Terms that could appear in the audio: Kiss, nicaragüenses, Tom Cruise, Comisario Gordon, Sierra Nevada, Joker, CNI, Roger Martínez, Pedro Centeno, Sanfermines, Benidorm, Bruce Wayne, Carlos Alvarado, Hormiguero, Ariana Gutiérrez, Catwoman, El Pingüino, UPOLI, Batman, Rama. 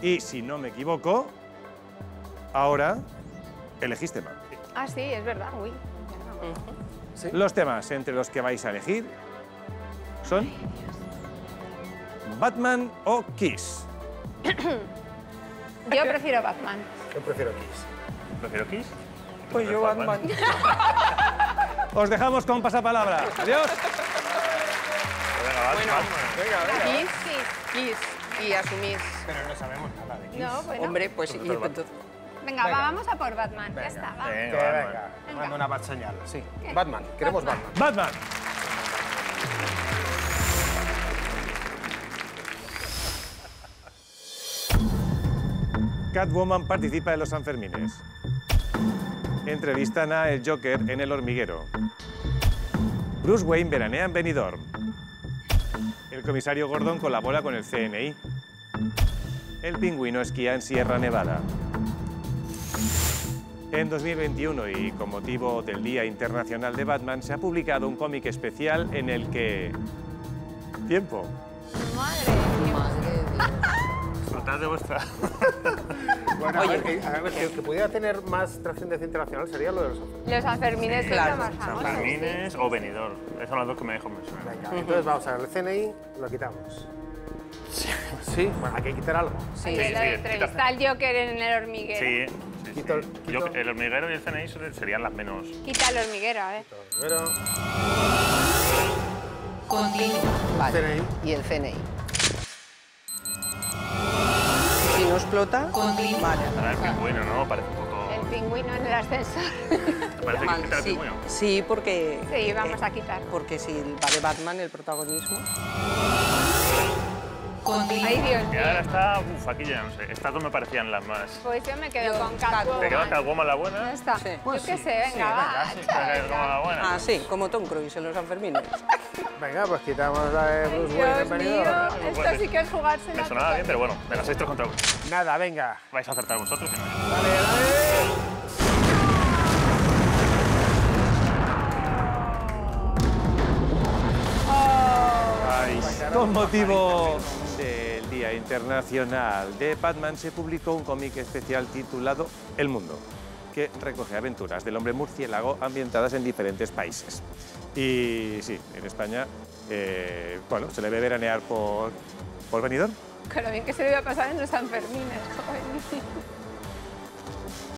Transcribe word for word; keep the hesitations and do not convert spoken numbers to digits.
Y si no me equivoco, ahora elegís tema. Ah, sí, es verdad, uy. ¿Sí? Los temas entre los que vais a elegir son Batman o Kiss. Yo prefiero Batman. Yo prefiero Kiss. ¿Prefiero Kiss? Pues yo Batman. Os dejamos con pasapalabra. Adiós. Bueno, venga, venga. Kiss, Kiss, Kiss y asumís. Pero no sabemos nada de Kiss. No, bueno. Hombre, pues sí. Venga, venga, vamos a por Batman. Venga, ya está, va. Venga, venga. venga. venga. Mando una batseñal, sí. ¿Qué? Batman, queremos Batman. Batman. Catwoman participa en los Sanfermines. Entrevistan a el Joker en El Hormiguero. Bruce Wayne veranea en Benidorm. El comisario Gordon colabora con el C N I. El Pingüino esquía en Sierra Nevada. En dos mil veintiuno, y con motivo del Día Internacional de Batman, se ha publicado un cómic especial en el que... Tiempo. Madre, madre. Disfrutad de vuestra... Bueno, oye, a ver, que, a ver, que, que pudiera tener más tracción internacional sería lo de los Sanfermines. Los Sanfermines, claro. Sanfermines sí, sí, sí. o Benidorm. Esas son las dos que me dejo mencionar. Venga, uh-huh. Entonces vamos a ver, el C N I lo quitamos. Sí, sí. Bueno, aquí hay que quitar algo. Sí, sí, sí, sí entrevistar al Joker en El Hormiguero. Sí, sí, quito, sí. Quito. Yo, el Hormiguero y el C N I serían las menos... Quita El Hormiguero, a ver. El Hormiguero. Continúa. Vale. C N I. Y el C N I. Si no explota, continúa. Vale. Ahora el Pingüino, ¿no? Parece un poco... El Pingüino en el ascensor. ¿Te parece que quita el Pingüino? Sí, porque... Sí, vamos a quitar. Porque si va de Batman el protagonismo... Continúa. Ay, Dios mío. Y ahora está... Uf, aquí ya no sé. Estas dos me parecían las más... Pues yo me quedo yo con Catwoman. ¿Te quedas Catwoman la buena? No está. Sí. Pues yo qué sí, sé, venga, sí, va. Sí, venga, sí, venga. La buena. Ah, sí, como Tom Cruise en los Sanfermines. Venga, pues quitamos la de Bruce Wayne. Dios mío, esto sí que es jugársela. Me sonaba bien, pero bueno, de las seis tres contra uno. Nada, venga. Vais a acertar vosotros que no. Vale, dale. Con motivo del Día Internacional de Batman se publicó un cómic especial titulado El Mundo, que recoge aventuras del hombre murciélago ambientadas en diferentes países. Y sí, en España, eh, bueno, se le ve veranear por, por Benidorm. Con lo bien que se le iba a pasar en los Sanfermines, joven.